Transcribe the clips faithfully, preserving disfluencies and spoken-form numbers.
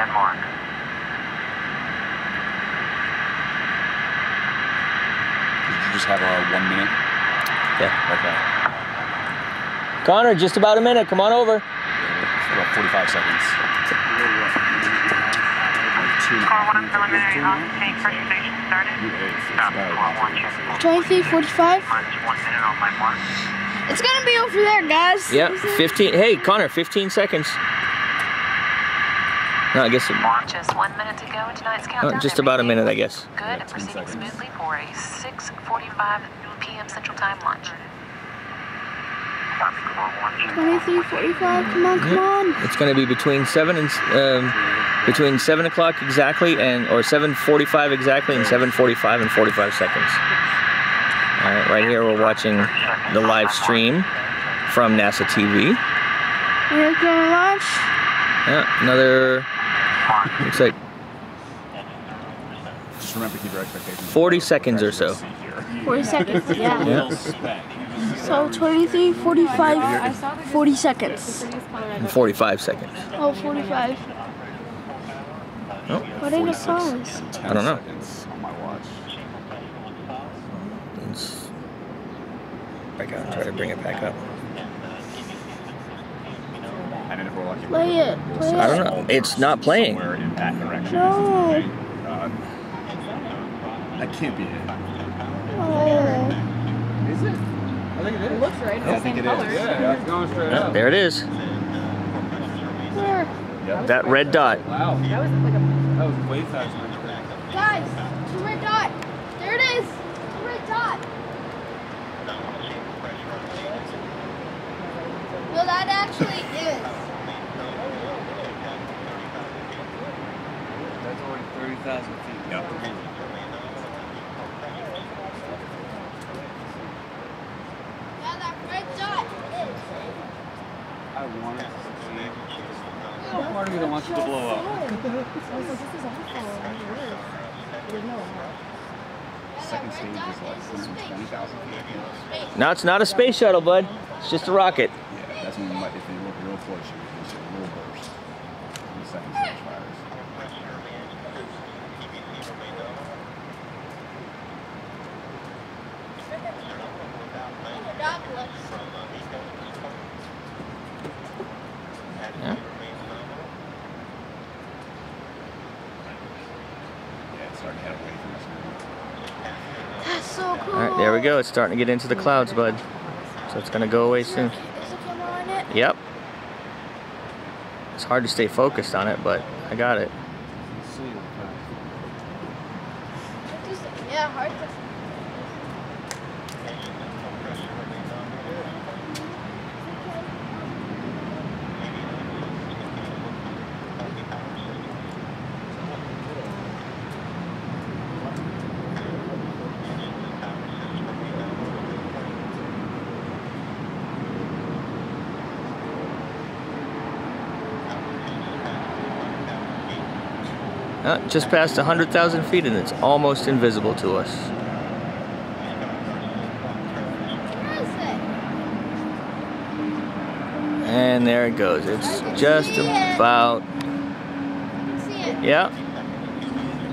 and mark. Did you just have a one minute? Yeah. Okay. Connor, just about a minute. Come on over. About forty-five seconds. Call one preliminary off-tank pressure station started. twenty-three forty-five. It's gonna be over there, guys. Yep. fifteen. Hey, Connor, fifteen seconds. No, I guess it. Just one minute to go in tonight's countdown. Oh, just about a minute, I guess. Good and proceeding smoothly for a six forty-five p m Central Time launch. twenty-three forty-five, come on, come on. It's going to be between seven and um, between seven o'clock exactly and or seven forty-five exactly and seven forty-five and forty-five seconds. All right, right here we're watching the live stream from NASA T V. We're going to launch. Yeah, another. Looks like. Just remember to keep your expectations. forty seconds or so. forty seconds, yeah. Yeah. So twenty-three forty-five, forty seconds. And forty-five seconds. Oh, forty-five. Nope. What are the songs? I don't know. On my watch. Let's back out and try to bring it back up. Play it. Play I don't know. It's not playing. No. That can't be it. Is it? I think it is. It looks right. It's the same color. Yeah, it's going straight up. There it is. Where? That, that red dot. Wow. That was like a. That was way faster than the back. Guys, it's a red dot. There it is. It's a red dot. No, that actually is. That's already thirty thousand feet. Yeah. I wanted to see. Part of me that wants it to blow up. I was like, this is awful. You know. Second stage is like twenty thousand feet. No, it's not a space shuttle, bud. It's just a rocket. Yeah, that's when you might, if they look real close, you would see a little burst. The second stage fires. There we go, it's starting to get into the clouds, bud. So it's gonna go away soon. Is the camera on it? Yep. It's hard to stay focused on it, but I got it. Yeah, hard to. Uh, just past one hundred thousand feet and it's almost invisible to us. And there it goes. It's just about... Yeah.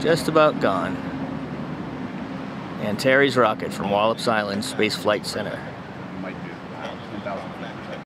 Just about gone. Antares rocket from Wallops Island Space Flight Center.